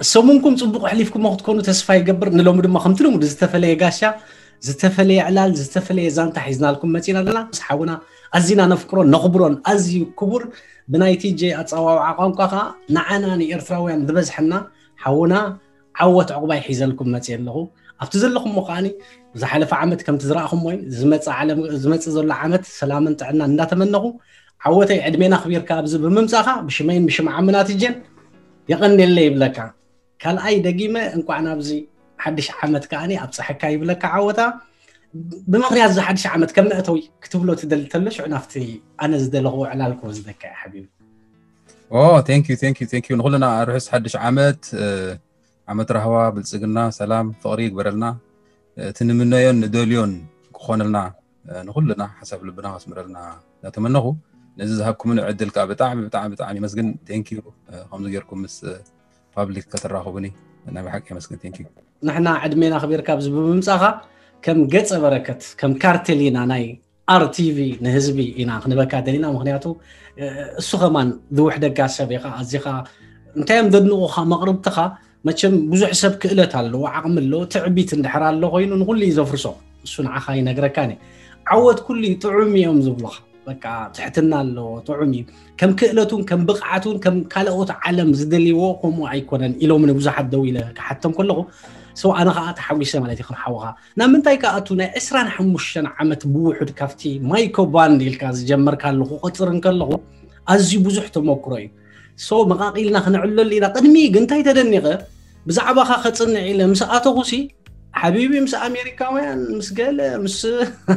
سومكم صبقوا حليفكم ما تكونوا تسفاي جبر نلوم دم خمتلهم زتفلي جاشا زتفلي علال زتفلي زانت حيزنا لكم متينا لنا صحونا أزينا نفكرون نخبرون أزي كبر بنايتي جي أتصور عقام كها نعنا نيرثراويان ذبز حنا حونا عوت عقباي حيزلكم متين له أفتزل لكم مقاني إذا حلف عمت كم تزرعهم وين زمت على زمت زل عمت سلامة عنا نتمنه عوتي عدمينا خبير كابز بممسخة بشمين بشم عمنات الجن يغني اللي بلكا كل أي دقيمة إنكو عنا بزي حدش عمت كأني أبصح كاي بلكا عوتا بمغنيات زي حدش عمت كم أتوي كتب له تدلتلش عنافتي أنا زدلغو على الكوز ذكا يا حبيبي. أوه thank you نقول لنا رحس حدش عمت عمت رهوا بالسجنة سلام فقريق برلنا تنمنيون دوليون كخونلنا نقول لنا حسب لبنا واسمرلنا نتمنه نزيد هابكم من عدل كابتعمي بتعمي مسجن thank you خمس جيركم مس فابليك كتراخبني أنا بحكي مسجن thank you نحنا عدمينا خبير كابز بمساخة كم جت بركت كم كارتلينا ناي RTV نهزبي إنا خنبا كارتلينا مخنياتو السخمان ذو وحدة كاسة بيقا أزيقا نتايم ضد نوخا مغرب تخا ما تشم بزح سب كألتها لو عقمل لو تعبيت الحرار لو غينو نقول لي زفرسو الصنعة خاينة جركاني عود كل طعم يوم زبلخ بقى تحتنا لو طعمي كم كألتون كم بقعتون كم كلاوت علم زد اللي وقوم وعيكونا إلو من بزح الدويلة حتى كله سواء أنا غات حويسة مالتي خرحوها نامن تايكا أتونا إسران حمشنا عمت بوحد كفتي مايكو باندي الكاز جمر كله قطرن كله أزي بزحته مكروي سو مقاقيلنا خنعلو اللي نقدمي قنتاي تدني غير بزعبا خاطرنا إلى مسأته غسي حبيبي مس أمريكا وين مس قال مس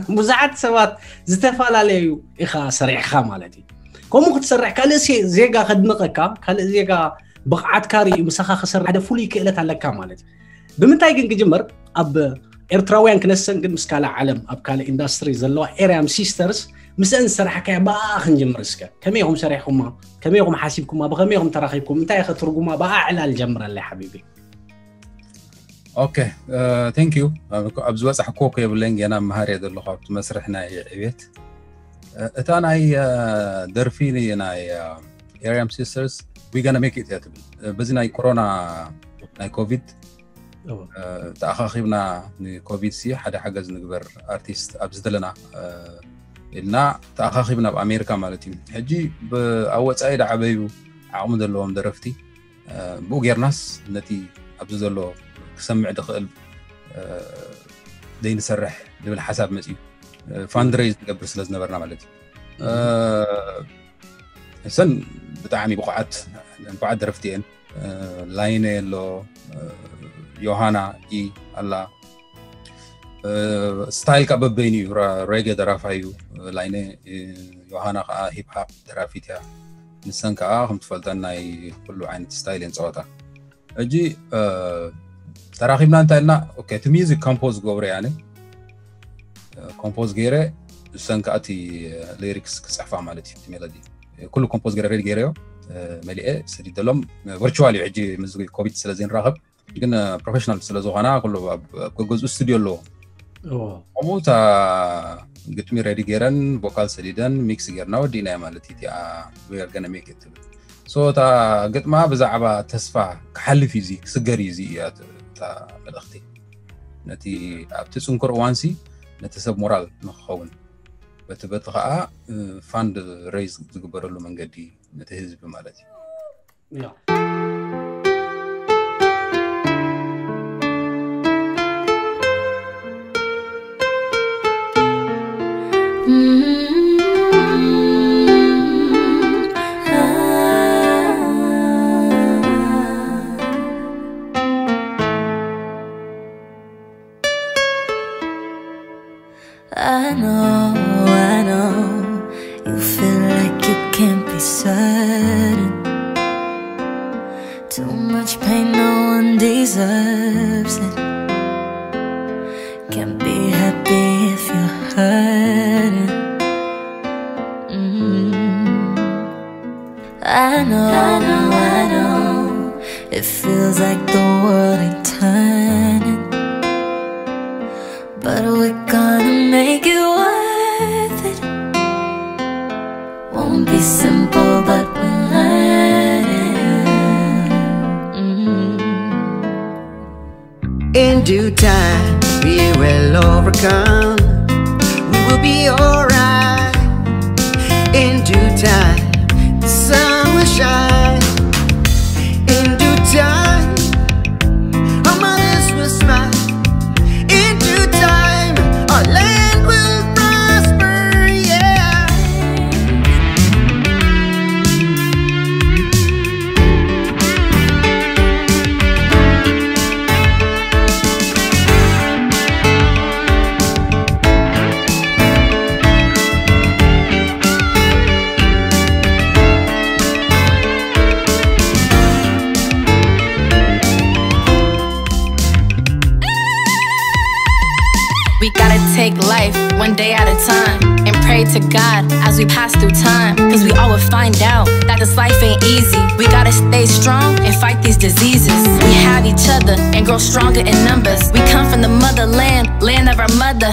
مزعت سوات زتفعل عليه إخا سريع خام على دي كم وقت سريع كل شيء زيجا خدمتك كل زيجا بقعت كاري مسخة خسر هذا فولي كألت على كام على دي بمتاعين كجمر أب إرتراويان كنسن قد مسكالة علم أب كالة إندستري زلوا إيرام سيسترز مسأن سريع كيا باخن جمرسك كميهم سريعهم كميهم حاسبكم أبغميهم تراخيكم متى يخترقوما بأعلى الجمر اللي حبيبي اوكي thank you ابزواس حقوقي باللينج انا مهاري هذا اللغه مسرحنا عبيت اتانا درفيني انا ايريام سيسترز وي غانا ميك ات هابن بزنا كورونا ناي كوفيد تاخاخيبنا كوفيد سي حدا حجز نجبر ارتيست ابزدلنا لنا تاخاخيبنا بامريكا مالتي حجي باوصاي دعبيو عمود لهم درفتي بوغيرناس نتي ابزدلو سمع دخل دين سرح لبل حساب مسيو فاندريز قبل سلز نبرنا مالتي سن بتعامي بقعات درفتين لاينيلو يوهانا اي الله ستايل كاب بينيو ريغا درافايو لايني يوهانا هيب هاب درافيتها نسان كا هم تفلتناي كل عين ستايلين صوتا اجي تراخيبنا انت لنا اوكي تميزي كومبوز غوري يعني كومبوز غيره سانكاتي ليركس كصحفه مالتي ميلودي كل كومبوز غيره غيره مليئه سدي دلم فيرتشوالي عجي مزوي كوفيد سلازين راغب كنا بروفيشنال سلازوغانا كله جوجو ستوديو لو اموتا جتمي ريدي غيرن فوكال سديدن ميكس غيرناو دينا مالتي تي وي ار غانا ميك ات سو تا جتما بزعبه تسفا كحل فيزيك سغري زيات ملختي نتي ابتسون كروانسي نتسب مورال نخون بتبتقاء فاند ريز تغبرلو منغدي نتي حزب مالتي I know you feel like you can't be certain. Too much pain, no one deserves it. Can't be happy if you're hurting. I know it feels like the world ain't turning, but we're gonna make it worth it. Won't be simple, but we'll learn it. due time we will overcome. We will be alright. In due time the sun will shine. In due time our mothers will smile. In due time our land will prosper, yeah. We gotta take life one day at a time and pray to God as we pass through time, cause we all will find out that this life ain't easy. We gotta stay strong and fight these diseases. We have each other and grow stronger in numbers. We come from the motherland, land of our mother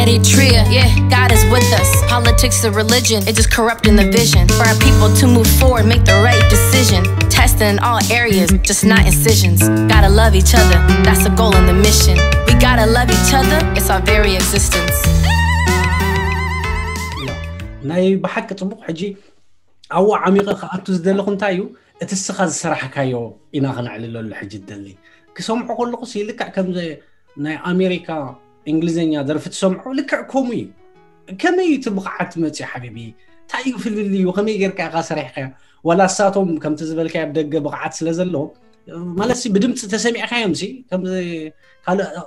Eritrea, yeah, God is with us. Politics and religion, it's just corrupting the vision for our people to move forward, make the right decision. Testing in all areas, just not incisions. Gotta love each other, that's the goal and the mission. We gotta love each other, it's our very existence. ناي بحق طبق حجي أو عميقة خاطوس دلهم تايو اتسخاز سرح كايو إناغن على لول الحج الدلي كسمع كل قصي لك كم زي ناي أمريكا إنجليزية درفت سمع لك كومي كمية تبقى حتمتي حبيبي تايو في الفيديو وخمي غير كغاسرح ولا ساتهم كم تزبل كعب دق بقعة سلزلهم مالسي بدمت تسمع خيمسي كم زي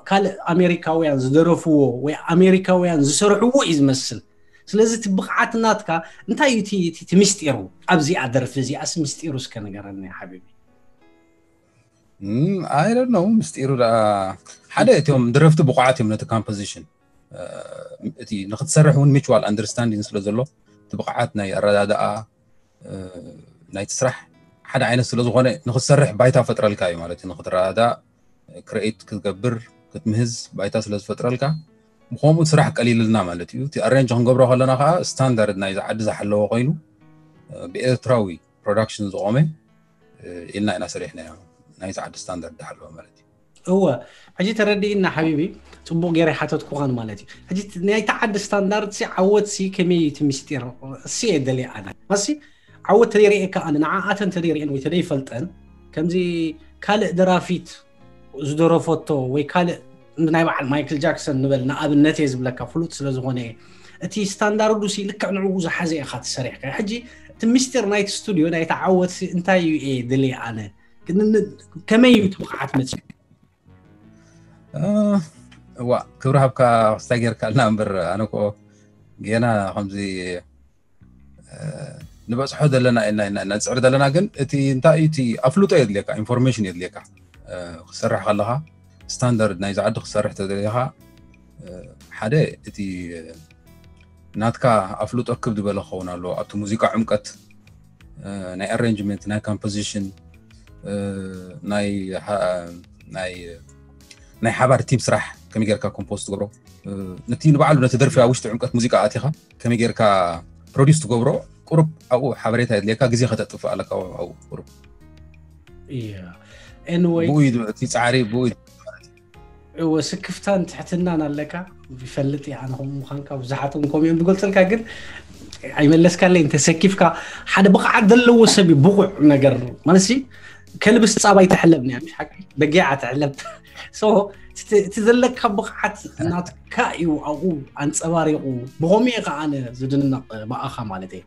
كال أمريكا ويان زدرفوه وأمريكا ويان زسرحوه يمثل سلازت بقعة ناتكا أنت يتي تمستيرو أبزي أدرفزي أسم مستيروس كان جرني يا حبيبي. I don't know مستيرو لا حدا يوم درفت بقعاتي من التكامبوزيشن تي نخد سرحون ميتشوال أندرستاندين سلازلو تبقعاتنا يرداء نايت سرح حدا عين سلازغنة نخد سرح بايتها فترة الكاي مالتي نخد رداء كريت كتجبر كتمهز بايتها سلاز فترة الكا مخومو سرح قليل لنا مالتي تي ارينج هنقبره لنا خا ستاندرد نايز عد زحلو قينو بإيرتراوي برودكشنز قومه إلنا إنا سرحنا نايز عد ستاندرد دحلو مالتي هو حجيت ردي إن حبيبي تبوق جري حتى تكون مالتي حجيت نايت عد ستاندرد سي عود سي كمية مستير سي دلي أنا ماشي عود تريري كأنا نعات تريري إنه تري فلتن كم زي كالق درافيت زدرو فوتو وكالق نايب على مايكل جاكسون نبل نقاب النتيز بلاك فلوت سلازغوني أتي ستاندارد وسي لك نعوز حزي أخذ سريع كحجي تمستر نايت استوديو نايت عود أنت يو إيه دلي أنا كم يتوقعت متى وا كبره بكا استاجر كالنمبر أنا كو جينا خمسي نبص حدا لنا إن نسعرد لنا جن أتي أنت أتي أفلوت يدليك إنفورميشن يدليك سرح خلها ستاندرد نايز عدق صرح تدريها حدا تي ناتكا أفلوت أكب دبلا خونا لو أبتو موسيقى عمقت ناي أرينجمنت ناي كامبوزيشن ناي ناي ناي حبار تيم صرح كمي غيركا كومبوست تقبرو نتي نبعلو نتدرفيها وشت عمقت موسيقى آتيخا كمي غيركا بروديوس تقبرو قرب أو حبريتها يدليكا غزي خطأتفق لك أو قرب إيه anyway بويد تيتعاري بويد وسكفتان تحتنا أنا لك بفلتي عنهم مخانك وزحتهم كوميون بقولت لك أجد عملت كان لي أنت سكيفك حدا بقعد دلوا سبي بقع نجر ما نسي كلبس تصابي تحلبني مش حق بقيعة تعلب سو تذلك بقعت نات كاي وأقول عن صواري وقول بغمي قانا زدنا بأخا مالتي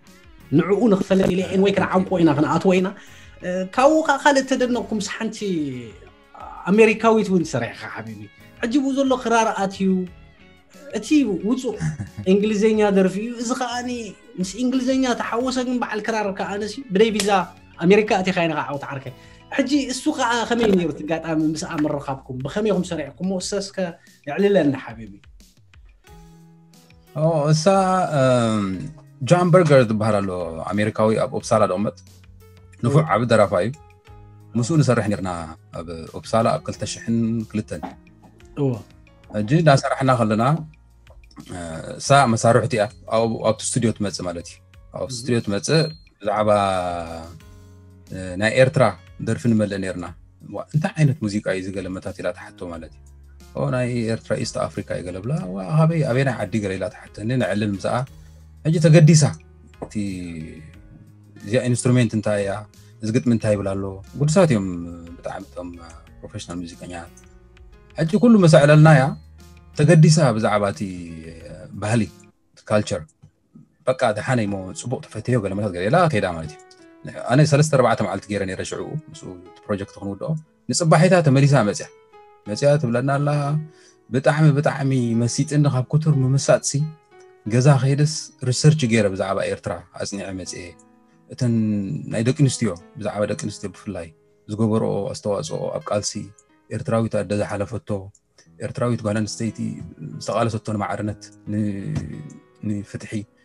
نعون خفلة لي إن ويكنا عقوينا قناعات وينا كاو خالد تدنكم صحنتي أمريكاوي تون سريع حبيبي عجبوا زلوا قرار أتيو أتيو وتو إنجليزية درفيو إذا خاني مش إنجليزية تحوسهم بعد القرار كأنسي بدي بيزا أمريكا أتي خاين قاعد تعركه حجي السوق خمين يرتقى أم مسأ من رقابكم بخميهم سريعكم مؤسس ك عللنا حبيبي أو سا جون برجر بهرلو أمريكاوي أب أبصار الأمت نفوق عبد رفايف مسؤول سرحني قنا ببصالة أكل تشحن كلتن. جي دا سرحنا خلنا ساعة مساروح تي أو استوديو تمت مالتي أو استوديو تمت لعبة نايرترا درفن ملنيرنا وأنت عينت موسيقى أي زقلة متاتي لا تحتو مالتي أنا رئيس أفريقيا يقلب لا وهابي أبينا عدي قليلات حتى إننا علم زاء أجي تقديسة تي زي إنسترومنت إنتايا زقت من تاي بلا له قدسات يوم بتعاملهم بروفيشنال ميوزيكانيات أجي كل مسائل النايا تقديسة بزعباتي بهالي كالتشر بقى هذا حني مو سبوق تفتيه ولا مثل قليل لا كيدا عملتي أنا سلست ربعتهم على تجيرني رجعوا مسؤول بروجكت خنوده نصب حياتها مليسة مزح مسيات بلنا الله بتعمي مسيت إنه خاب كتر ممساتسي جزاء خيرس ريسيرش جيره بزعبة إيرترا أصنع عملت إيه إتن نايدك نستيو بزعبة دك نستيو بفلاي زقبر أو أستواز أو أبكالسي إيرتراوي تأدى حلفتو إيرتراوي تقولن استيتي استقالة ستون معرنت نفتحي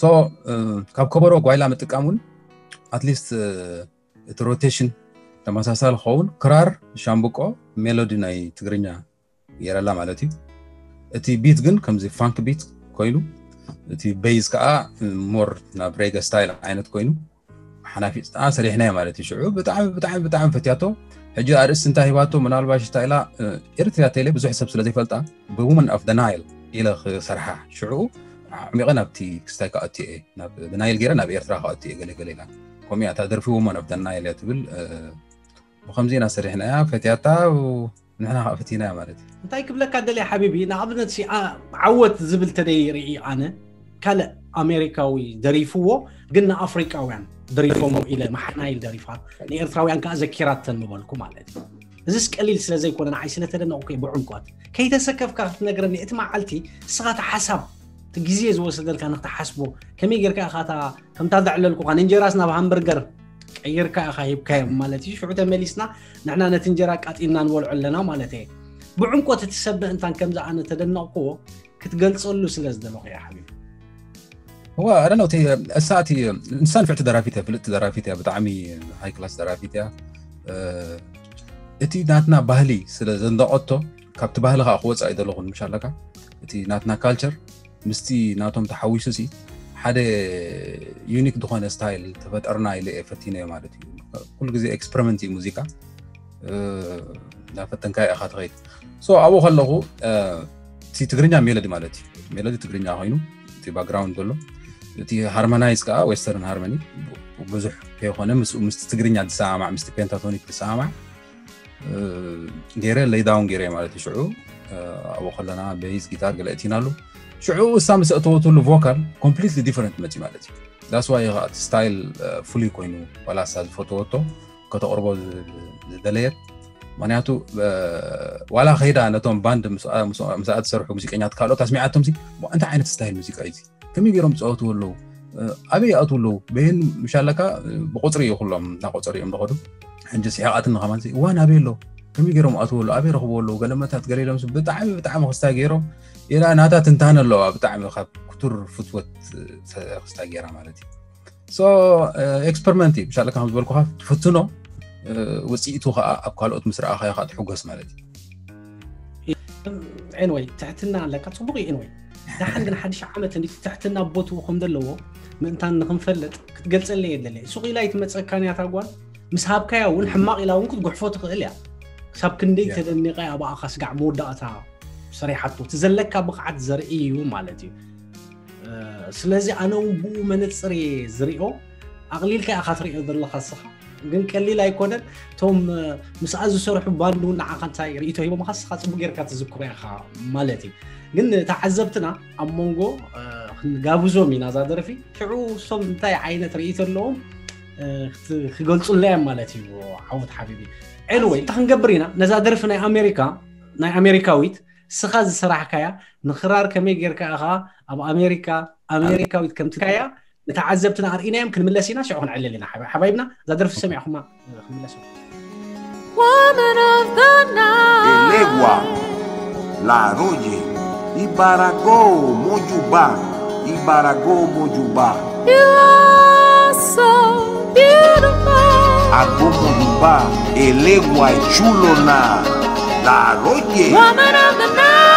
so كاب كبروا قوي لما تكامون at least الروتيشن لما سأسأل خون كرار شامبوكو ميلودي ناي تقرينا يرى لا مالتي تي بيت جن كم زي فانك بيت كويلو تي بيز كا مور نابريجا ستايل عينت كويلو حنافي سريع هنا مالتي شعوب بتعب فتياتو هجي أرس انتهي باتو من الباش ستايلا إرتيا تيلي بزوح سب سلذي فلتا بومن أف دنايل إلى صرحة شعوب عميقنا بتي كستايكا أتي إيه ناب دنايل غيره ناب إرتراها أتي قلي قليلا كم يعتذر في ومن أف دنايل يتبل وخمسين سريع هنا فتياتا و نحن فتينا مالتي. طيب لك هذا يا حبيبي نعبنا شيء عود زبل تديري أنا كلا أمريكا ويدريفوه قلنا أفريقيا وين دريفوهم إلى محناي الدريفات نيرتراويان كأذكرات تنبلكم مالتي. زيك قليل سلا زي كنا عايشين ترى أوكي بعونكات كي تسكف كارت نقرني إتما علتي صغات حسب تجزيز وصل لك أنا تحسبه كم يجر كأخاتا كم تضع لكم قانينجر راسنا بهامبرجر يرك أخايب كم مالتي شو عدا مليسنا نحنا نتنجرك أتينا نولع لنا مالتي بعمق وتتسبب أنت كم زعنا تدنا قوة كتجلس أقول سلاس دلوق يا حبيبي هو أنا نوتي الساعتي الإنسان في اعتذاراتها في الاعتذاراتها بتعمي هاي كلاس اعتذاراتها أتي ناتنا بهلي سلاس زندا أتو كابت بهلها أخوات أيضا لغون مش علاقة أتي ناتنا كالتشر مستي ناتهم تحويسوسي هذا يونيك دخان ستايل تفت أرنا إلى فتينة مالتي كل جزء إكسبرمنتي موسيقى لا فتنكاي أخذ غير سو أبو خلقه تي تقرينها ميلودي مالتي ميلودي تقرينها هاينو تي باكراوند كله تي هارمونايز كا ويسترن هارموني وبزح كي خانة مست تقرينها تسامع مست بينتاتونيك تسامع غيره لي داون غيره مالتي شعو أبو خلنا بيز جيتار قلقتينا له شعور السامس أتوتو الفوكال completely different ماتي مالتي. That's why style fully كوينو ولا سال فوتوتو كتقربوا الدليل. معناته ولا خير أنا توم باند مساعد سرح موسيقيات كارلو تسمعاتهم زي. وأنت عينت ستايل موسيقى أيدي. كم يجيهم أتوتو لو أبي أتوتو لو بين مشاركة بقطري يخلهم نقطري يوم نقدم. عند سياقات النغمات زي وأنا أبي لو كم يجيهم أتوتو لو أبي رخو لو قال لما تتقري لهم بتعامل خستاجيرهم. إلى أن هذا تنتهن اللعبة بتعمل خب كتر فتوة استعجارة مالتي. so experimentي مش على كلامك بالكوخ فتنه وسيئته خا أبقى لقط مسرع خا ياخد حجز مالتي. عنوي تعتنا على كتصبغي عنوي. ده حنا حدش عامة إنك تعتنا ببوت وخم دلوه من تان خم فلت كتجلس اللي يدلي سوقي لايت متسك كان يتعقون مسحاب كيا والحماق إلى ونك تجح فوتك إليا. سحاب كندي تدني قايا بقى خس قاع مود دقتها. صريحته تزلك بقعة زرقية ومالتي سلازي أنا وبو من تصري زريقه أغليل كأخطري أضل خاصة قن كلي لا يكون توم مساعز سرح باندون عقد تاير إيتو هي مخصصة بغير كتذكرها خا مالتي قن تعذبتنا أمونجو جابوا زومي نظر في شعو صم تاي عينة رئيت اللوم خجلت اللام مالتي وعود حبيبي anyway تخنجبرينا نظر فينا أمريكا نا أمريكاويت سخاز صراحة كيا نخرار كميجر كأخا أبو أمريكا ويتكلم كيا نتعذبتنا عرقنا يمكن من لسنا شعون على لنا حبايبنا زادر في السمع هما من لسنا. Woman of the night. Ibaragou, Mojubá, Ibaragou, Mojubá. You are so beautiful. Agou, Mojubá, Eleguai, Chulona, Laroye. Woman of the night.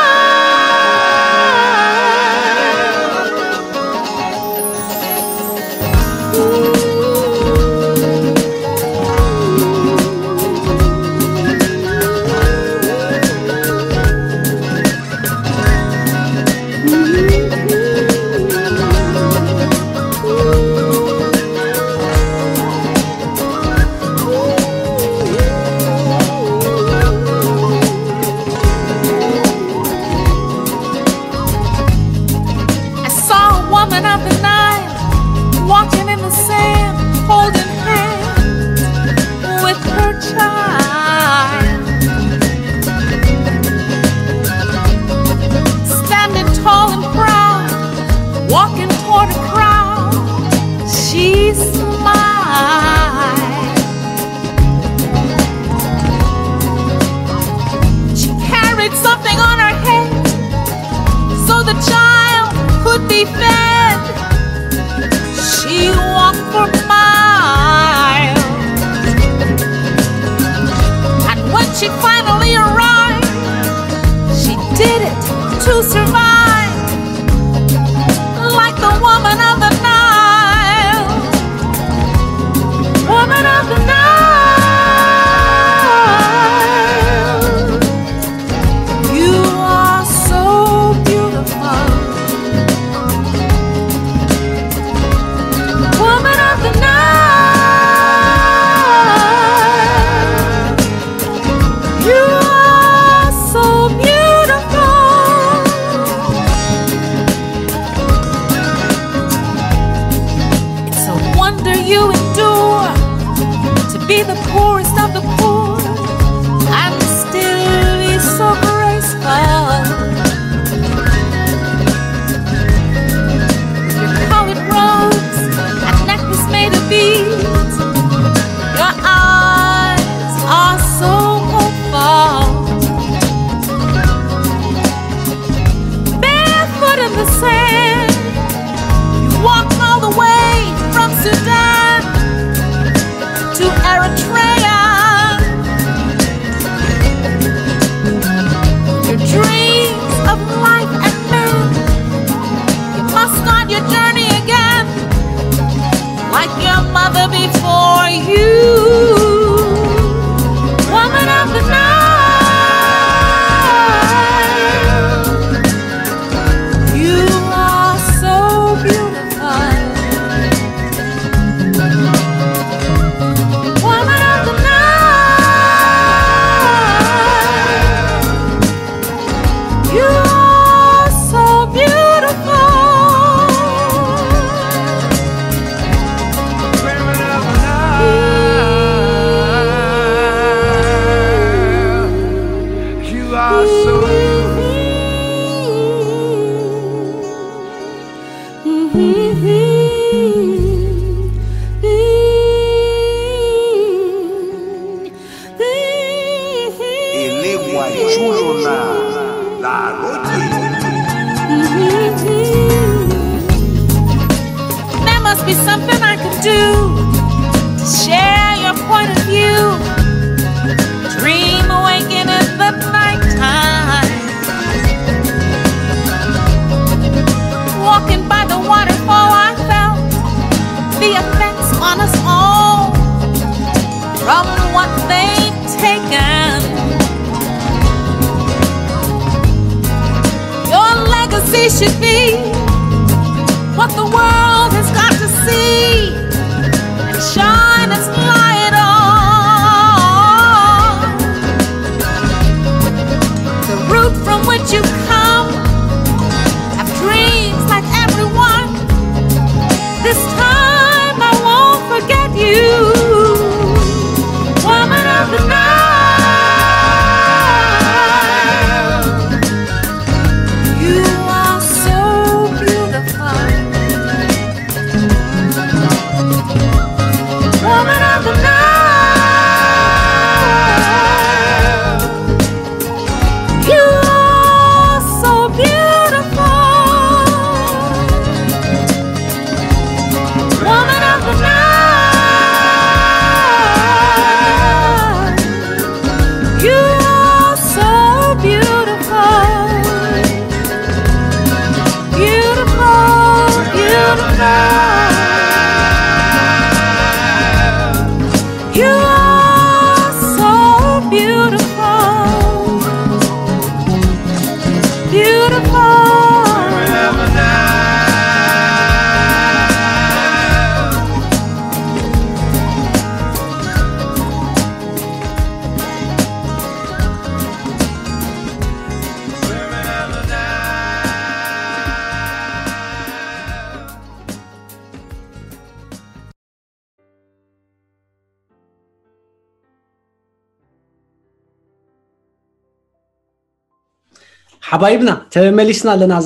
حبايبنا تمليسنا لنا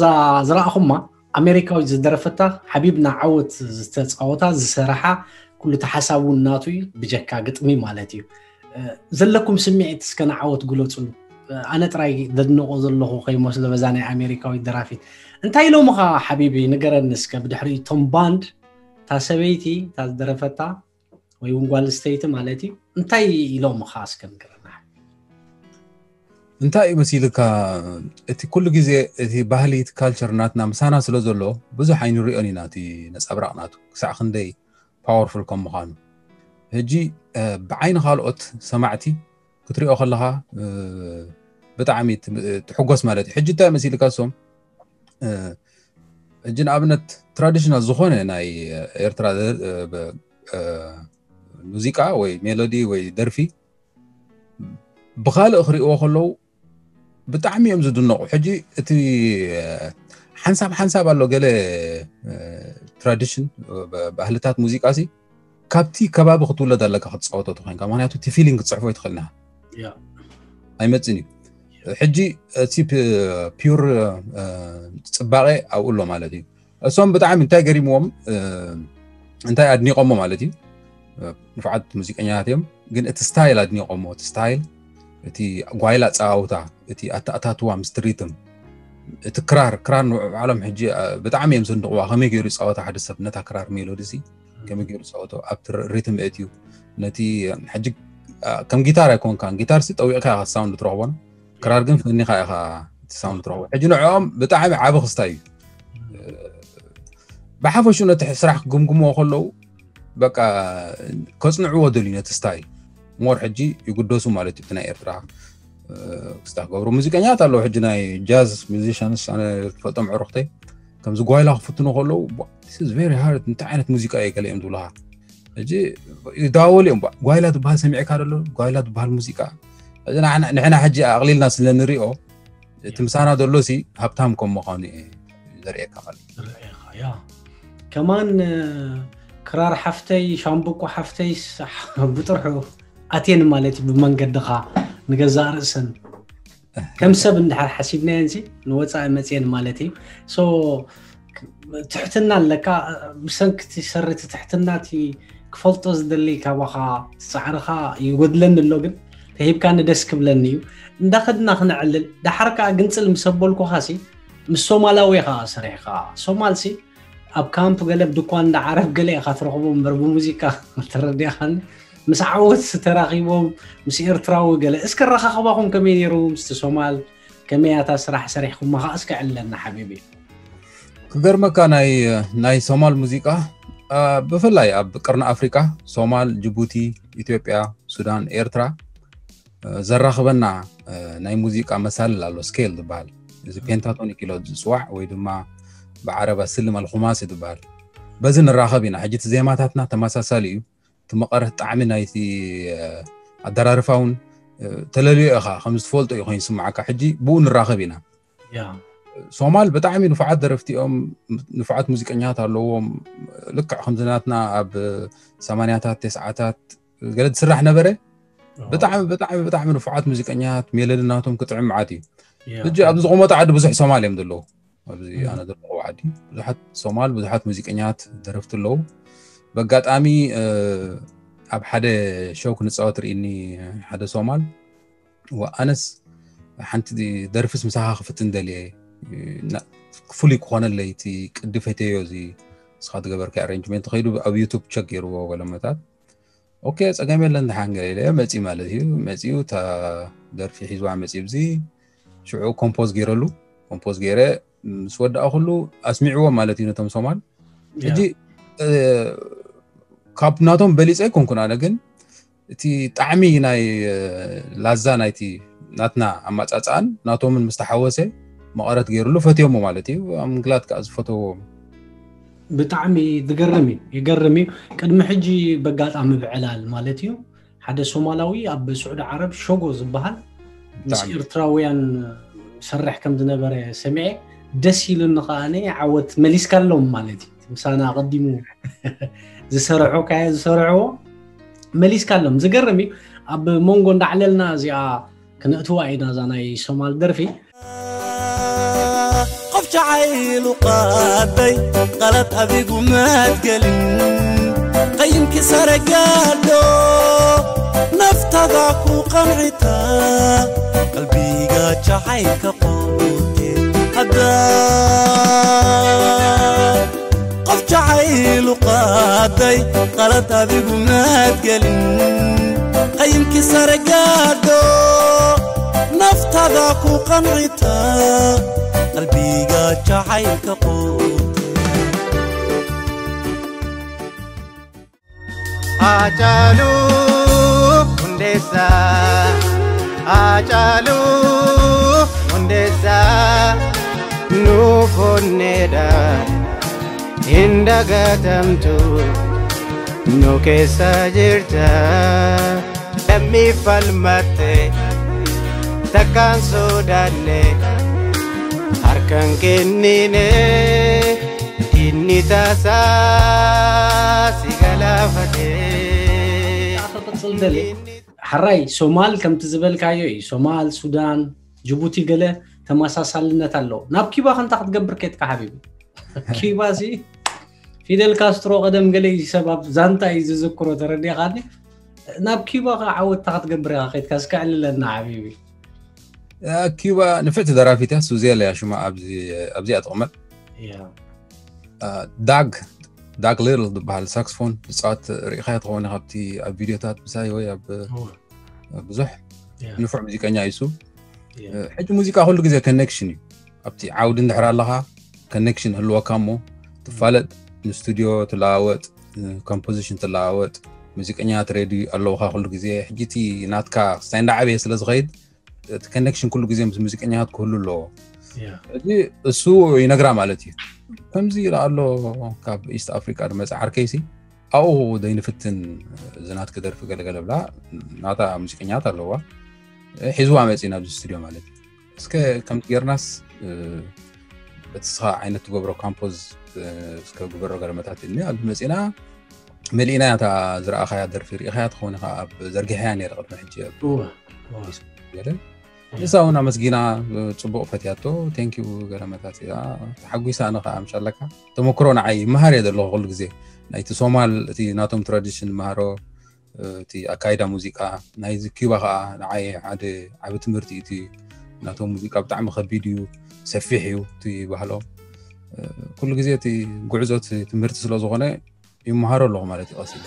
زراعهم امريكا وزدرفتا حبيبنا عوت زتصاوتا زسرحه كل تحسابون ناتوي بجكا غطمي مالتيو زلكم سمعت سكن عوت غلوصلو انا تراي ددنقو زلخو خيموس لبزاني امريكا ويدرافيت انتي لو مخا حبيبي نغرنسك بدحري توم باند تاسبيتي تازدرفتا ويونغوال ستيت مالتي انتي لو مخا سكن انتي مسيلكا اتي كل جزء اتي بهليت كالتشر ناتنا مسانا سلازلو بزح عين ريوني ناتي ناس ابرقناتو ساعه خندي باورفل كم مخانو هجي بعين خالقت سمعتي كتريو خلها بطعمي تحقوس مالتي حجتا مسيلكا سوم جن ابنت تراديشنال زخونه ناي ايرترا موسيقى وي ميلودي وي درفي بخال اخريو خلو بطعمي يم زدنقو حجي اتي حنساب الله قال تراديشن باهلتات موسيقى سي كابتي كباب خطوله دالك ختصاوتو تخين كمان ياتو تي فيلينغ تصحفو يتخلنا يا اي متني حجي تيب بيور صباغي او له مالتي اسوم بطعمي انت غريموم انت ادني قومو مالتي رفعت موسيقياتهم جن اتستايل ادني قومو ستايل تي غوايلا صاوتا تي اتاتوا مستريتم تكرار عالم حجي بطعمي يمزندقوا خمي غير صاوتا حد سبنتا كرار ميلوديسي كم غير صاوتا ابتر ريتم اتيو نتي حجي كم جيتار يكون كان جيتار سي طويقه ساوند تروون كرار جن فني خا ساوند تروون حجي نعوم بطعمي عاب خستاي بحافو شنو تحسرح قمقمو خلو بقى كصنعوا دلينا تستايل مور حجي يقدسوا مالتي تناي ارترا استغبروا موسيقيات الله حجناي جاز ميوزيشنز انا فطم عرختي كم زغايلا خفتنو خلو this is very hard نتاع عينت موسيقى اي كلام دولها اجي يداول يوم غايلا تبها سمعك ادلو غايلا تبها موسيقى انا نحنا حجي اقليل ناس لنريو تمسانا دلوسي هبطامكم مخاني دريك قال يا كمان كرار حفتي شامبوكو حفتي بطرحو أتين مالتي بمنقدخا نجزا رأسن كم سب ندحر حسبنا نسي نوضع متين مالتي سو تحتنا لكا بسنك تسرت تحتنا تي كفلطوز دلي كواخا سعرها يودلن اللوجن تهيب كان دسك بلنيو ندخلنا خنعلل ده حركة جنسل مسبول كوخاسي مسومالاوي خاص ريخا سومالسي أب كامب قلب دكان دعرف قلي خاطر رقبهم بربو موسيقى تردي خن مسعود تراقيبهم مسير تراو قال اسك الرخا خواهم كم يديروا مستسومال كميات اسرح سريحكم ما خاسك علنا حبيبي كبر مكان ناي سومال موسيقى بفلاي اب قرن افريقيا سومال جيبوتي اثيوبيا السودان ايرترا زرخبنا ناي موسيقى مسال لالو سكيل دبال اذا بينتاتونيك لو صوح ويدما بعربه سلم الخماس دبال بزن الراخبنا حجت زيماتاتنا تماساساليو تمقره طعمي نايتي الدرارفاون تلالي اخا خمس فولت يخين سمعك حجي بون الراخبينا يا سومال بطعمي نفعات درفتيهم نفعات موسيقيات اللوهم لكع خمسناتنا اب ثمانياتات تسعاتات قلت سرح نبره بطعمي نفعات موسيقيات ميلادناتهم كطعم معاتي تجي اب زقومات عاد بزح سومال يم دلو انا دلو عادي بزحت سومال بزحت موسيقيات درفت اللو بقاتامي اب حدا شوك نصاوتر اني حدا سومال وانس حنتي درفس مساحه خفتن دلي فولي كون ليتي قدفتيو زي سخات غبرك ارينجمنت خيدو اب يوتيوب تشغيرو ولا متات اوكي صقامي لنا حنغري له مزي مالتي مزيو تا درفي حيزوا مزي بزي شعو كومبوز غيرلو كومبوز غيره سودا اخلو اسمعوا مالتي نتم سومال اجي كابناتهم بليس ايكون كنا نجن تي طعمي ناي لازا نايتي ناتنا اما تصعان ناتهم المستحوسه مقرات غير له فتيهم مالتي امغلات كاز فتو بطعمي يغرمي قدم حجي بغاطام بعلال مالتي حدا سومالاوي اب سعود عرب شوغو زبحال مسير تراويان سرح كم دنبر سمعي دسيل النقاني عوت مليس كلهم مالتي مسانا قدمو زسرعو كاي زسرعو مليس كالهم زغرمي اب مونغو ندعللنا زيا كنتو عينا زاناي سومال درفي جعيل قادي غلط أبيك وما تقلن قيم كسر قادو نفت ذاك وقنعتا قلبي قاد جعيك قوتي هدا قف جعيل قادي غلط أبيك وما تقلن قيم كسر قادو نفت ذاك وقنعتا قلبي قد جعيك قوت أجالو مندسا أجالو مندسا نوفون ندا إندغا تمتو نوكيسا جرتا لمي فالمتي تكان سوداني Harkan kennine inni taasa sigalafate أخذت دلي حراي سومال كم تزبل كايوي سومال السودان جيبوتي قله تماساسالنا تالو نابكي باخن تاخد قبر كيت كحبيبي كي باسي فيدل كاسترو قدم قلي سبب زانتا يذكرو ترني قادني نابكي باخا عاود تاخد قبر كيت كاسكع لنا حبيبي كيوبا نفت درافيتها سوزيلا يا شما أبزي أتعمل داك ليرل بهالساكسفون ساعات ريخاية طواني غابتي أبيديوتات بساي ويا بزح نفع مزيكا نعيسو حيث المزيكا أقول لك زي كنكشني أبتي عاود اندحرا لها كنكشن هلوة كامو تفالت نستوديو تلاوت كمبوزيشن تلاوت مزيكا نعيات ريدي اللوخا أقول لك زي حجيتي ناتكا ستاين دعبي سلسغيد الكونكشن كله جزء من الموسيقى نهاد كله لو. دي السوق ينقرأ علتي. فمزي لعله كاب إيست أفريقيا رمز عركيسي أو ده ينفتن زنات كدر في قلب لا ناتا موسيقى نهاد اللي هو حزوة عملتي نابز استريوم علتي. بس كم تجار ناس بتصحى عينة جبرو كامبوز بس كجبرو قرمتها تني المسينا ملينا ناتا زرع خيار درفير خيار خون خاب زرقهاني رقم حجيب. إذا هنا مسجينا تبوق فتياتو thank you قرامتاتي حقوي سأنا خام شلكا تمو كورونا عي مهاري هذا اللغة غلق زي نايت سومال تي ناتوم tradition مهارو تي أكايدا موسيقى نايت كيوبا خا نعي عاد عبت مرتي تي ناتوم موسيقى بتعمل خبيديو سفيحيو تي بحالو كل جزية تي جوزات تمرت سلازغنة يمهارو اللغة مالتي أصيلة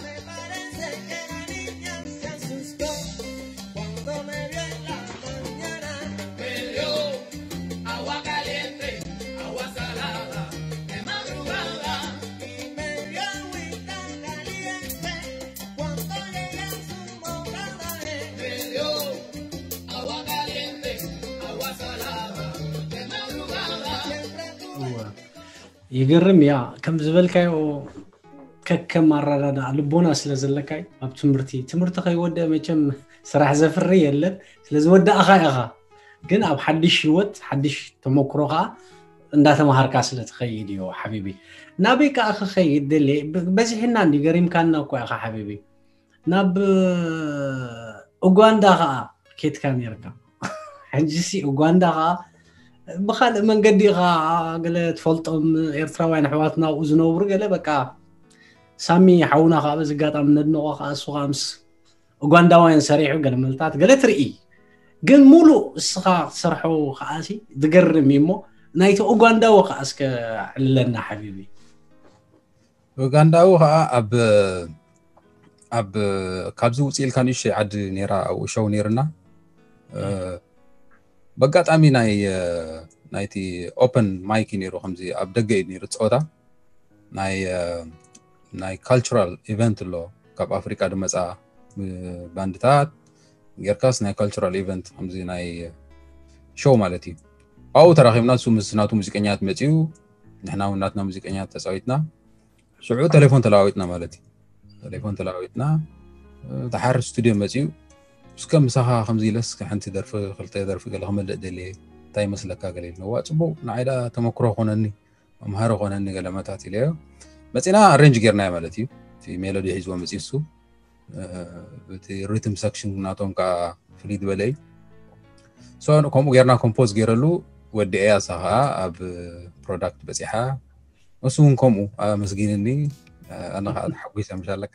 يقرم يا كم زبالكاي أو كم مرة أنا لبونا سلزلكاي أبتمرتي تمرتكاي وده مجمع صراحة زفرية لد سلز وده أخا جن أبحدش يوت حدش تموكروها نداتا مهارك سلت خيدي هو حبيبي نابيك أخا خيد دلي بس هنا نقرم كنا وكوا أخا حبيبي ناب أوغاندا غا كيت كان يركا حجسي أوغاندا غا بخال من قدي قلت فلطم إرتراوين حواتنا وزنوبر قال بكا سامي حونا خابز قاطع من النوغة خاص وخامس وقوان داوين سريع وقال ملتات قلت رئي قل مولو السخاق سرحو خاسي دقر ميمو نايتو وقوان داو خاص كعلنا حبيبي وقوان داو خا أب كابزو سيل كان يشي عد نيرا أو شو نيرنا بقات أمي نايتي أوبن مايكي نيرو خمزي أبدقي نيرو تسعودا ناي كالترال إيفنت اللو كاب أفريقيا دمزا باندتات غيركاس ناي كالترال إيفنت خمزي ناي شو مالتي أو تراخيمنا سومسناتو موسيقيات متيو نحنا وناتنا موسيقيات تساويتنا شعو تليفون تلاويتنا مالتي تليفون تلاويتنا تحر ستوديو متيو كم ساعة خمسة لس كحنتي درف خلتي درف قال هم اللي تاي مسلك قليل وقت بو نعيدا تمكره خناني مهارة خناني قال ما تعطي ليه بس أنا رينج قرنا مالتي في ميلودي حزوان مسيسو بتي ريتم سكشن ناتهم كفريد بلاي سواء كم قرنا كومبوز قرلو ودي أيا صها أب برودكت بسيحة وسون كمو مسجينني أنا حبيت أمشالك.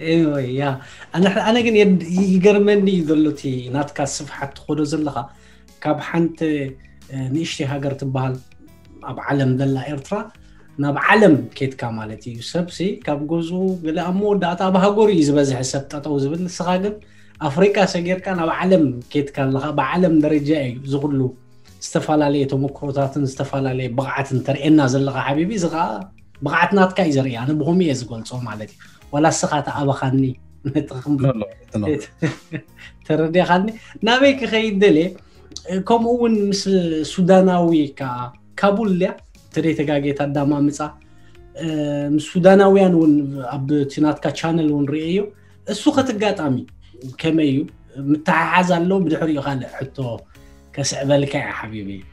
إيه يا أنا كن يجرمني ذلتي ناتك الصفحة خلو زلها كاب حنت نيشتي هاجرت بحال بعلم ذلا إرترا نبعلم كيت كمالتي يسبسي كاب جوزو بلا أمود عطا بهجوري زبزة حسبت عطا زبدة الصغير أفريقيا سجير كان بعلم كيت كان لها بعلم درجة زغلو استفال عليه تومكروتات استفال عليه بقعة ترى إن زلها حبيبي زغا بقعة ناتك إزري أنا بهم يزقول صوم على دي ولا سقط أبخاني نتخمم تردي خاني نبيك خيد لي كم أول مثل السوداناوي كابول لا تري تجاجي تداما مثلا السوداناويان ون أبتنات كشانل ون رئيو السوق تجات أمي كميو متعاز اللو بدحري خان حتى كسب لك يا حبيبي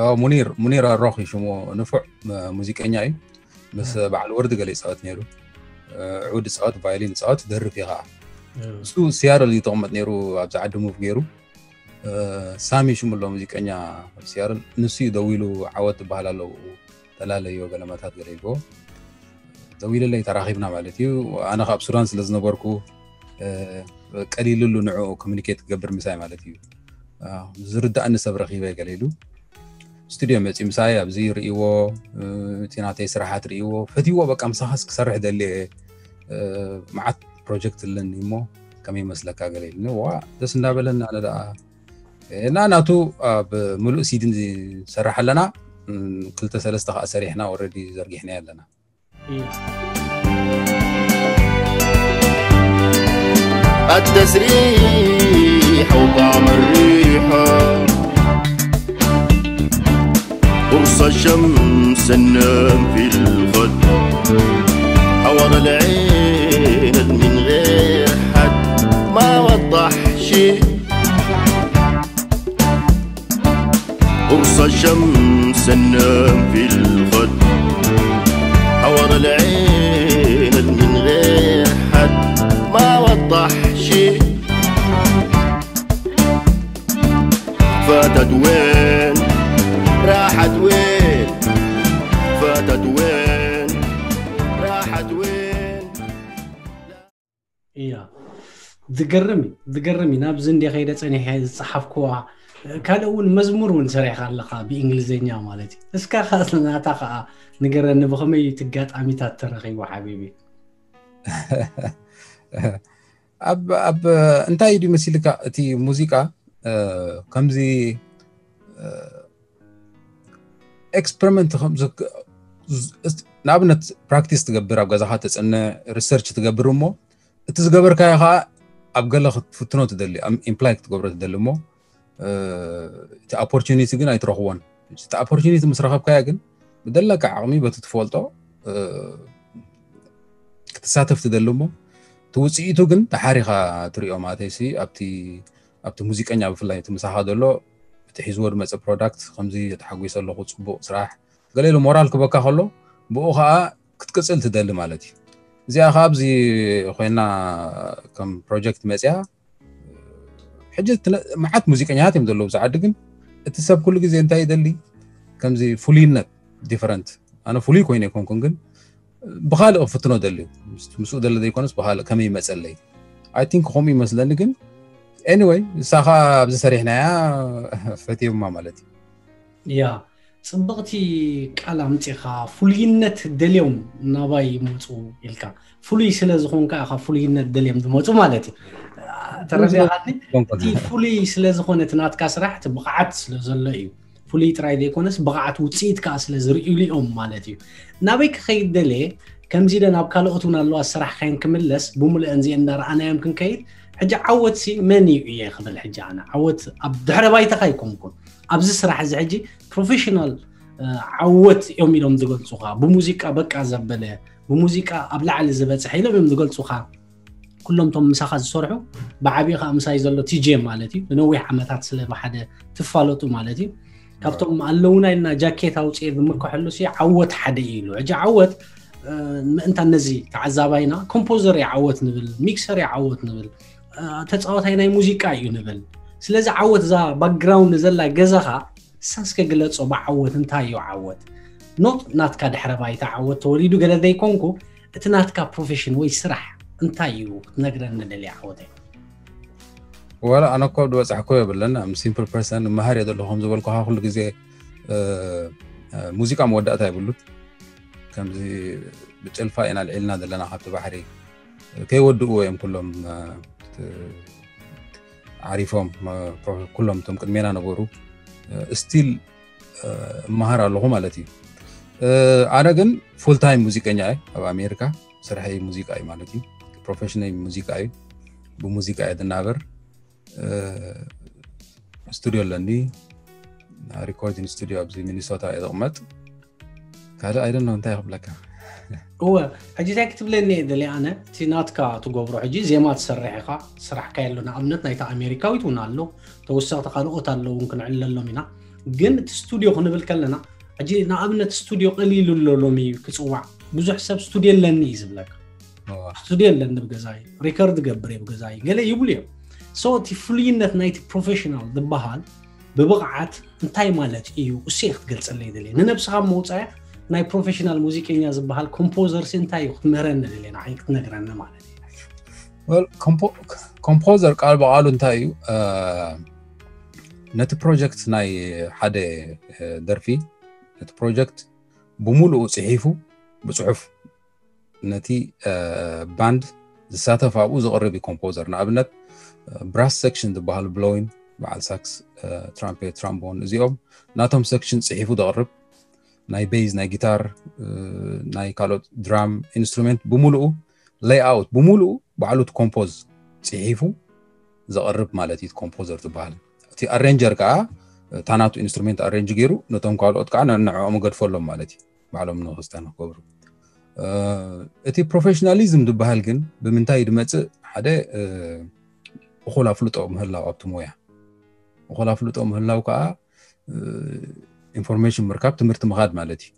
منير الراقي شو نفع موسيقى نعيم بس بعد الورد قال يساعد نيرو عود ساعات فايلين ساعات درب فيها سو سيارة اللي طعمت نيرو أبزعدهم في غيره سامي شو ملهم ذيك أنيا سيارة نسي دويلو عوات بحاله تلاله يو قال ما تقدر يجوا دويل اللي تراقبنا مالتي وأنا خاب سرانس لازم بركو قليل له نوع كوميونيكيت قبل مساي مالتي زرد أن سبر خيبة قليله استوديو متى مسايا بزير ريو تناتي سرحات ريو فتيو بقى مساحس كسرح ده اللي مع البروجكت اللي نيمو كمية مسلكة قليل نوع بس نقبل إن أنا ده أنا تو بملؤ سيدين زي سرح لنا كل تسلسل أسرحنا أوردي زرقيحنا لنا. التسريح وطعم الريحة قرص الشمس النام في الغد عوض العين من غير حد ما وضح شيء قرص الشمس النام في الغد عوض العين من غير حد ما وضح شيء فاتت وين راحت وين فاتت وين راحت وين إياه ذكرمي نابزن دي خيرت أنا هاي الصحف كوا كان أول مزمور ونسرع خلقها بإنجليزية مالتي إسكا خاصنا أتاقها نقرر نبغمي تقات عميتات ترغي وحبيبي أب أنت يدي مسيلك تي موسيقى كمزي experiment نابنت practice تقبر أبغى زحاتس أن research تقبره مو تزقبر كاي خا أبغى له فترة تدلي imply تقبره تدلي مو تا opportunity جن أي تروحون تا opportunity مسرخب كاي جن بدل لك عمي بتتفولتو تساتف تدلي مو توصي تو جن تحري خا طريقة ما تيسي أبتي موسيقى نجاب في الله تمسحها دلوا تحيزور مثل برودكت خمزي يتحقوي صلوا قط صبوا صراحة قليل ومورال كبا كهلو بوقها كتكسل تدل مالتي زي خاب زي خوينا كم بروجكت مثلا حاجة معت موسيقى نهاتي مدلوا بسعادكن التساب كل جزء انتهي دللي كم زي فولينا ديفرنت أنا فولي كوين يكون كونجن بخالق فتنو دللي مسؤول دل ذي كونس بخالق كمية مسألة I think خمي مسألة لكن anyway ساخا بس سريحنا فتي وما مالتي. يا صدقتي كلامتي خا فلينت دليوم نباي موتو إلكا فلي سلزخون كا خا فلينت دليوم دموتو مالتي. ترى غادي تي فلي سلزخون تنات كاس راح تبقعت سلزليو فلي تراي ديكونس بقعت وتسيد كاس لزريو لي أم مالتي. نبايك خيد دلي كم زيدا نابكالوتون الله الصراحة خين كملس بوم الأنزين نار أنا يمكن كيد حج عود سي مني ياخذ الحج أنا عود أبدحر باي تقايكم كون أبز الصراحة زعجي بروفيشنال عود يوم يوم دقل سخا بموسيقى بقى زبلة بموسيقى أبلع على زبات حيلو يوم دقل سخا كلهم تم مساخذ سرعه بعبيقة مسايز الله تيجي مالتي نوي حمتات سلبة حدا تفعلته مالتي كابتن اللونه إن جاكيت أو شيء بمركو حلو شيء عود حدا يلو عج عود أنت النزي تعزابينا كومبوزر يعود نبل ميكسر يعود نبل تتصوت هنا موسيقى ينبل سلزة عود ذا باك جراوند زلا جزخة سانسك جلتس أو عود أنت هيو عود نات كاد حرباي تعود توليدو جل ذي كونكو أنت كا بروفيشن ويسرح أنت هيو نقدر نللي عوده ولا أنا كود واسع كوي بلنا أم simple person مهاري هذا اللي هم زبالك هاخلك زي موسيقى مودعتها بلوت كم زي بتشلفا إن العلنا ده اللي أنا حاطه بحري كي ودقوا يوم كلهم عارفهم كلهم تم كل مين أنا بورو استيل مهارة اللي هم التي أنا جن full time موسيقى جاي أبا أمريكا صراحة موسيقى أي مالتي professional موسيقى أي بموسيقى هذا ناقر استوديو لندي ريكوردين استوديو أبزي مينيسوتا إذا أمت كذا أيضا لو أنت قبلك هو حجي كتب لي إذا لي أنا تيناتكا تجبرو حجي زي ما تسرحها سرح كايلونا أمنتنا إذا أمريكا ويتونالو توسعت قالوا أتالو ممكن علّا لنا جن استوديو خلنا بالكلنا حجي نأمنت استوديو قليل للومي كسوع بزح حسب استوديو لندي زبلك استوديو لندي بجزاي ريكورد قبري بجزاي قال يبليو سو تفلين نتنايت بروفيشنال دبهان ببقعة نتاي مالت إيو وسيخ تقلت اللي دلي ننبسها موتعي ناي بروفيشنال موسيقى نياز ببهان كومبوزرس نتاي وخمرن اللي نعيق تنقرن مالت well كومبوزر قال بقالو نتايو نت بروجكت ناي حدا درفي نت بروجكت بمولو صحيفو بصحف نتي باند زساتا فاو زقربي كومبوزر نابنت براس سكشن دبال بلوين بعد ساكس ترامبيت ترامبون زيوب ناتهم سكشن صحيفو دقرب ناي بيز ناي جيتار ناي كالوت درام انسترومنت بملؤ لاي اوت بملؤ بعلو تكومبوز صحيفو زقرب مالتي كومبوزر تبال تي ارينجر كا تاناتو انسترومنت ارينج غيرو ناتهم كالوت كا نعو مغد فولو مالتي بعلوم نو استنا كبرو اتي بروفيشناليزم دبال كن بمنتاي دمص حدا وخلا فلوتو مهلاو ابتو مويا وخلا فلوتو مهلاو كا information مركب تمرت مغاد مالتي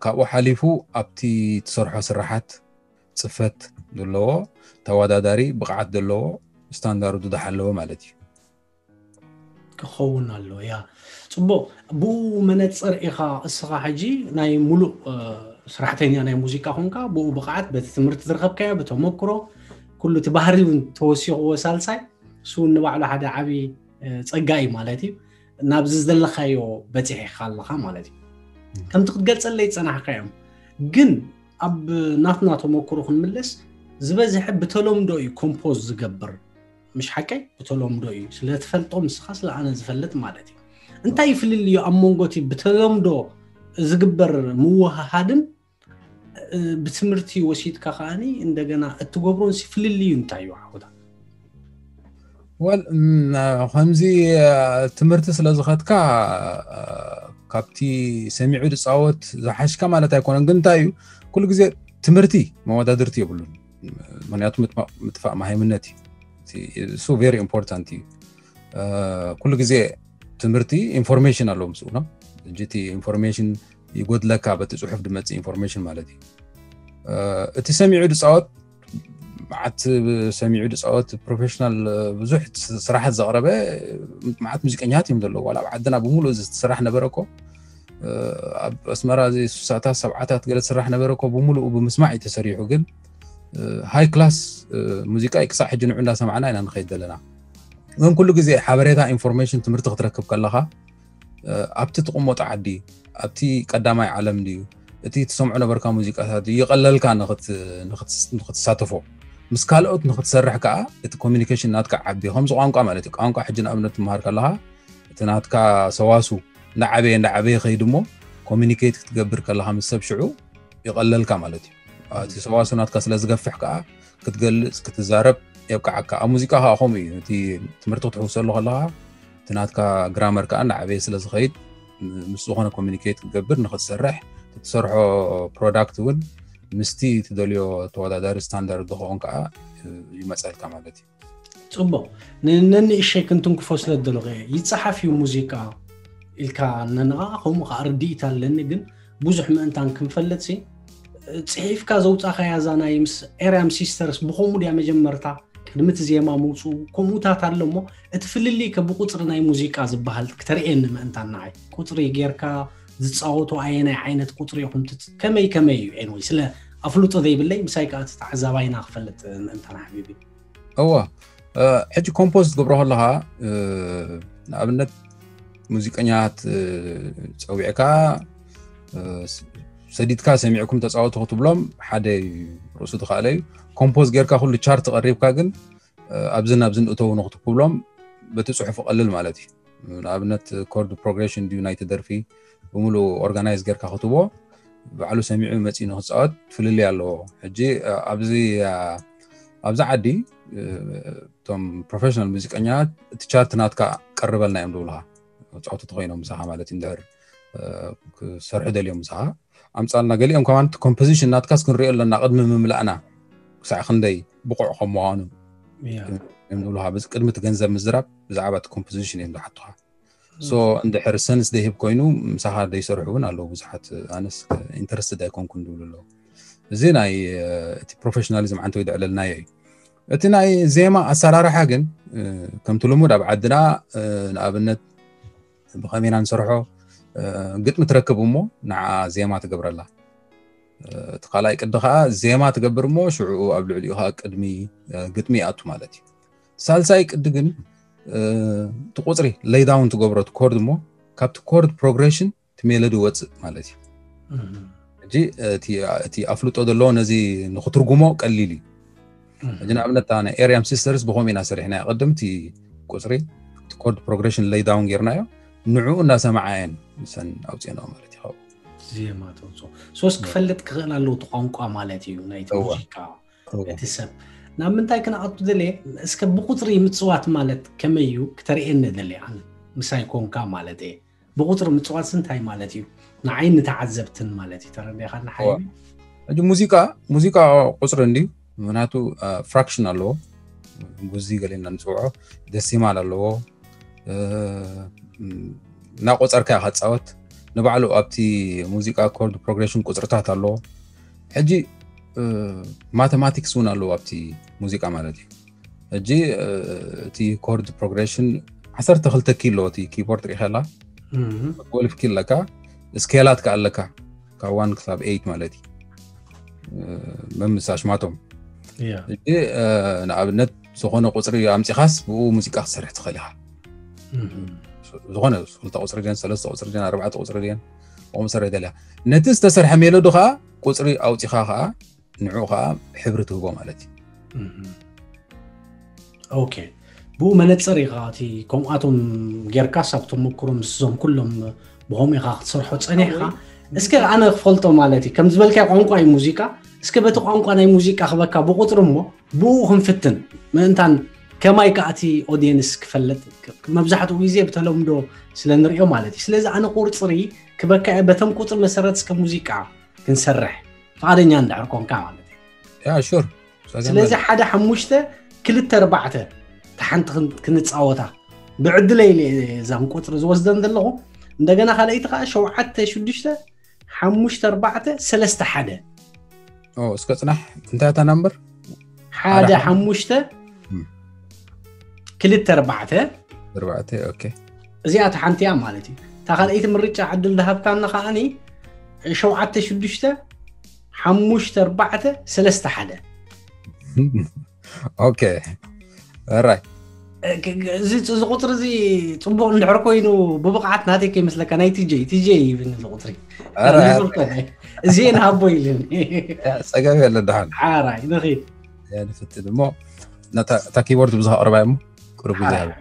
كابو حليفو ابتي تصرحو سرحات صفت دلو تواداداري بقعد دلو ستاندارد دحلو مالتي كخون الله يا صبو بو منت صريخه الصراحه حجي ناي ملو سرحتني انا موسيقى هونكا بو بقعد بتمرت زرخبكا بتمكرو كله تبهرلون توسيع وسالساي سو نبعلو حدا عبي صقاي مالتي نابز زلخايو بتيح خالخا مالتي كم تقدقل صليت صنحقيم جن اب ناتنا تمكرو خنملس زبزح بتلمدو يكومبوز زغبر مش حكاي بتلمدو سلتفلطو مسخس لعنا زفلت مالتي انتي فلليو امونغوتي بتلمدو زغبر موهادن بتمرتي وشيت كخاني عندنا التجبرون سفللي ينتعيو عودا. وال خمزي تمرت سلازخات كا كابتي سميع يدس عود زحش كمالة يكون عندن تعيو كل جزء تمرتي مواد درتي يقولون منيات متفق معي منتي so very important كل جزء تمرتي information علوم سونا جتي information يقول لك عبت تزحف دمت information مالتي. تسمع عدة ساعات معت سمع عدة ساعات professional بزحت صراحة زغربة معت مزيكانياتي من دلوا ولا عدنا بمولو صراحنا بركو أسمرة زي ساعتها سبعتها قلت صراحنا بركو بمولو وبمسمعي تسريح وقل هاي كلاس مزيكا إكساح جنوع الناس معنا إن نخيد لنا. من كل جزء حبريتها information تمرت تركب كلها أبت تقوم وتعدي أبتي قدامي عالم ديو أبتي تسمعنا بركة موسيقى هذه يقلل كان نخت ساتفو مسكالوت نخت سرح كا الكوميونيكيشن ناتك عبدي هم زوان كمالتك أنك حجنا أمنة مهار كلها تناتك سواسو نعبي خيدمو كوميونيكيت تجبر كلها من السبشعو يقلل كمالتي تي سوا سنات كسلز غفح كا كتجلس كتزارب يبقى كا موسيقى ها خومي تي تمرتو تحوسلو خلاها تنات كا جرامر كا نعبي سلز خيد مس هنا كوميونيكيت كجبر نخسرح تسرحو برودكت ون مستي تدليو توادار ستاندرد هون كا يمسال كمالتي تبو نني شي كنتم كفوسله دلغي يتصحفي موسيقى الكا ننغا خوم غرديتا لنجن بوزح ما انت كنفلتسي صحيف كازوت اخيا زاناي مس اريام سيسترس بخومو ديا مجمرتا قدمت زيما موصو كوموتات اللهمو اتفللي كبقطر ناي موسيقى زبحال كترئن ما انت ناي قطري غيركا زصاوتو عيناي عينت قطري قمت كمي انوي سلا افلوطو ذي بالله مسايقات تعزاباينا خفلت انت حبيبي اوه حجي كومبوز تقبره لها نابنت موسيقيات صويعكا سديدكا سمعكم تصاوتو تبلوم حداي رؤسو تخالي كومبوز غيركا كل تشارت قريبكا كن ابزن اتو نقطو بلوم بتصحف قلل مالتي نابنت كورد بروجريشن يونايتد درفي بمولو اورجانايز غيركا خطبو بعلو سمعو متين نصات فللي يالو حجي ابزا عدي توم بروفيشنال موسيقيات تشارتنات كقربلنا يمدولها تصاوتو تخينهم مساحه مالتي ندهر سرحد اليوم صح امصالنا قليهم كمان كومبوزيشن ناتكاس كنريو لنا قدم مملأنا ساعه خندي بقع خموانو يمنولها بس قدمه تنزب مزراب زعبه كومبوزيشن يمدو حطوها سو عند حرسنس دهيب كوينو مساحه دي يسرحون على بزحت انس انترستد ايكون كندول له زين اي بروفيشناليزم عنتو يدعي لنا اي اتناي زي ما اسرار حاجن كمتلمو داب عدنا نابنت بخمينا نسرحو قد متركب امه نع زي ما تقبر الله تقالاي قدخا زي ما تقبر امه شعو قبل عليها قدمي قدمي اتو مالتي سالساي قدغن تقوصري لي داون تقبرت كورد مو كابت كورد بروجريشن تميلد وص مالتي جي تي افلوتو دلو نزي نخطرغمو قليلي اجنا ابنتانا اريام سيسترز بخومينا سرحنا قدمتي قصري كورد بروجريشن لي داون غيرنايو نعو الناس معاين مثلا اوتينا مالتي خو زي ما توصو سوس كفلت كغنا لو طقنقا مالتي يونايتد موسيقى اتسب نا منتاي كنا اطو دلي اسك بقطري متصوات مالت كميو كترئن دلي عن مسايكون كا مالتي بقطر متصوات سنتاي مالتي نعين تعذبتن مالتي ترى خلنا حي اجو موسيقى قصر عندي مناتو فراكشنال لو غوزي قالنا نصوعو دسيمال لو نا قصر كا حصاوت نبعلو ابتي موسيقى كورد بروجريشن قصرتات الله حجي ماتماتيكس ونالو ابتي موسيقى مالتي حجي تي كورد بروجريشن 12 كيلو تي كيبورد ريحلا اقول في كلكا سكيلات كالكا كا 1 كتاب 8 مالتي ممساش ماتوم يا نابنت سخونه قصري امسي خاص بموسيقى سرح تخليها زغنه سلطه قصريان ثلاثه قصريان اربعه قصريان ومسره دلا نتس تسرح ميلودو خا قصري اوتي خا نعو خا حبرته هو مالتي اوكي بو منصري غاتي كوماتوم غيركاسابتو مكروم سزوم كلهم بهم خا تصرحو تصنيخا اسك انا فولتو مالتي كم زبلك قنقاي موسيقى اسك بتقنقاي موسيقى خبكا بقطرمو بو هم فتن منتان كماي كاتي اودينس كفلت مبزحتو غيزي بتلمدو سلنريو مالتي سلاذا انا قرصري كبكا بتم قطر مسرات كموسيقى كنسرح فادنيا ندعركم كا مالتي يا شور سلاذا حدا حموشته كل تربعته تحنت كنتصاوتا بعد ليلي زام قطر زوزدن دلغو ندغنا خلايت خا شوعته شدشته حموشته اربعته ثلاثه حدا او اسكتنح انت نمبر حدا حموشته كلت أربعته أوكي زيادة حنتي مالتي تاخذ أيت مريتش عدل ذهب كان خاني شو عدت شدشته حموشت أربعته سلسته حدا أوكي راي زيت القطر زي تبغون العرقينو ببقعتنا هذه كي مثل كان تجي من القطري زين هابويلين سجاوي ولا دهان راي نخيل يعني فت المو تا كيبورد بزها أربعة كروب زها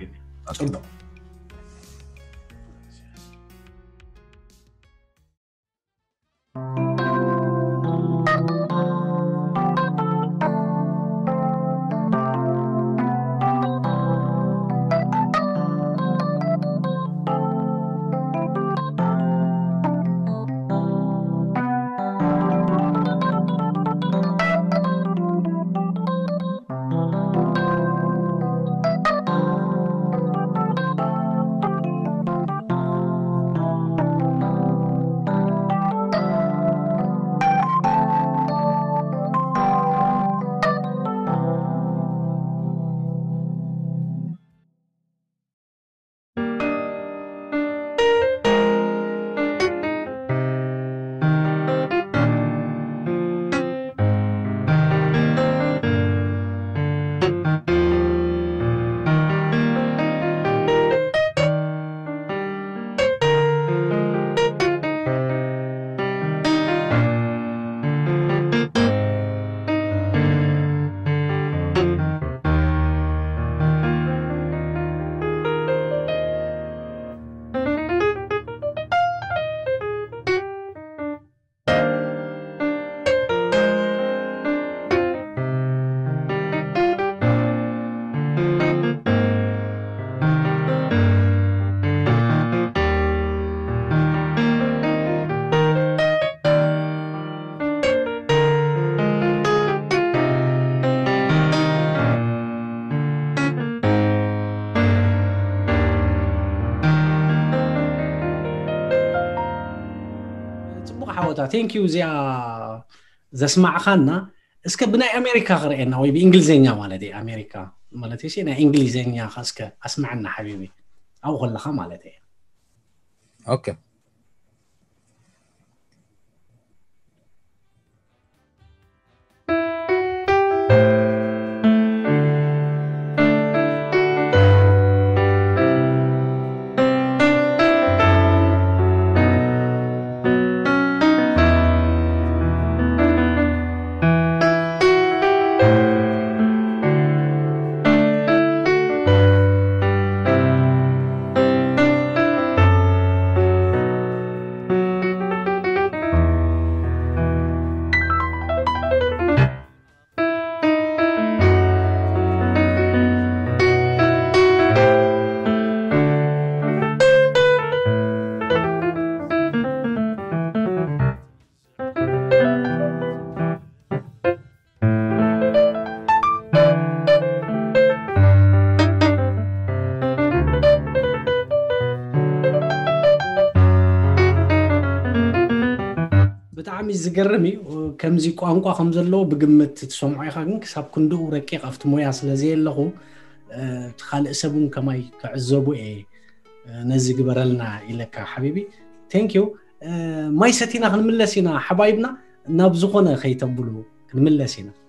حوتا ثانكيو زي سمع خانا اسك بنا امريكا غير انا وي بانجليزيه مالتي امريكا مالتي شي انا انجليزيه خاصك اسمعنا حبيبي او غلخه مالتي اوكي زغرمي كمزي قانقوا خمزلو بغمت تسمعي خاكن حساب كندو رقيق افتمويا سلازي يلخو تخال اسبون كماي تعذبو نزي غبرلنا اليك حبيبي ثانك يو ماي ستينا خنملسينا حبايبنا نابزقونا خيتبلو خنملسينا